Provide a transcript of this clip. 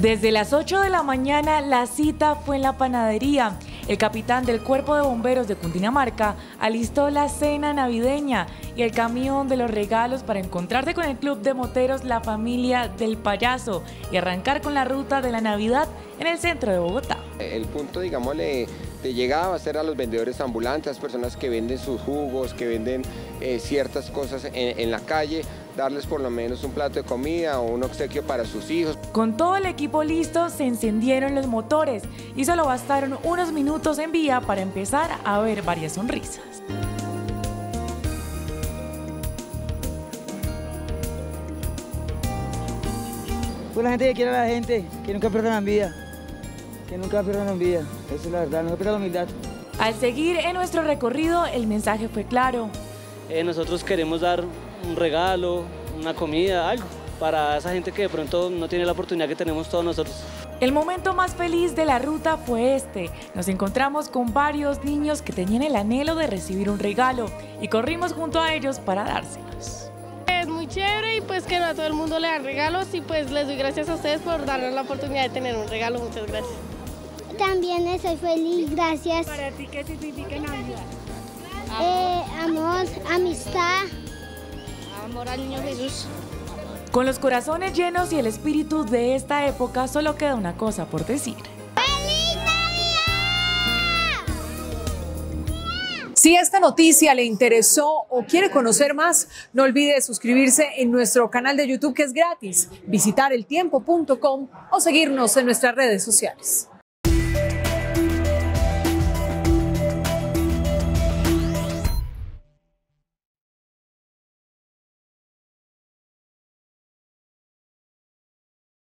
Desde las 8 de la mañana la cita fue en la panadería. El capitán del Cuerpo de Bomberos de Cundinamarca alistó la cena navideña y el camión de los regalos para encontrarse con el Club de Moteros La Familia del Payaso y arrancar con la ruta de la Navidad en el centro de Bogotá. El punto, digámosle, de llegada va a ser a los vendedores ambulantes, personas que venden sus jugos, que venden ciertas cosas en la calle, darles por lo menos un plato de comida o un obsequio para sus hijos. Con todo el equipo listo, se encendieron los motores y solo bastaron unos minutos en vía para empezar a ver varias sonrisas. Pues la gente que quiere a la gente, que nunca pierdan vida, que nunca pierdan vida, eso es la verdad, nunca pierdan la humildad. Al seguir en nuestro recorrido, el mensaje fue claro. Nosotros queremos dar un regalo, una comida, algo para esa gente que de pronto no tiene la oportunidad que tenemos todos nosotros. El momento más feliz de la ruta fue este. Nos encontramos con varios niños que tenían el anhelo de recibir un regalo y corrimos junto a ellos para dárselos. Es muy chévere y pues que no a todo el mundo le dan regalos y pues les doy gracias a ustedes por darnos la oportunidad de tener un regalo. Muchas gracias. También estoy feliz, gracias. ¿Para ti qué significa Navidad? Amor, amistad. Amor al niño Jesús. Con los corazones llenos y el espíritu de esta época, solo queda una cosa por decir. ¡Feliz Navidad! Si esta noticia le interesó o quiere conocer más, no olvide suscribirse en nuestro canal de YouTube, que es gratis, visitar eltiempo.com o seguirnos en nuestras redes sociales.